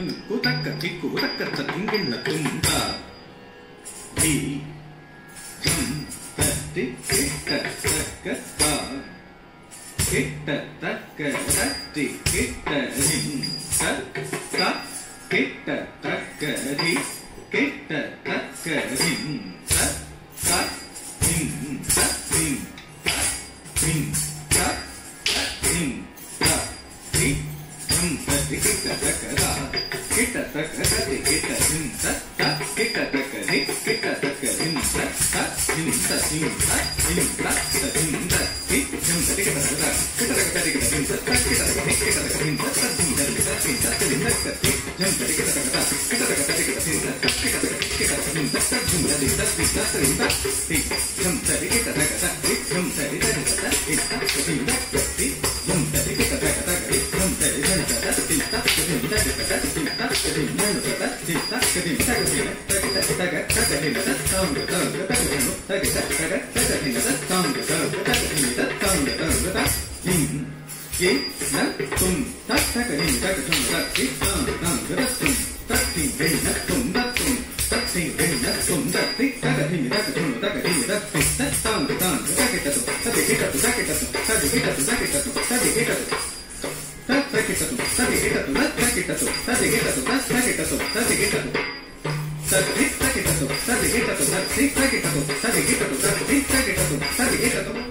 Sabe,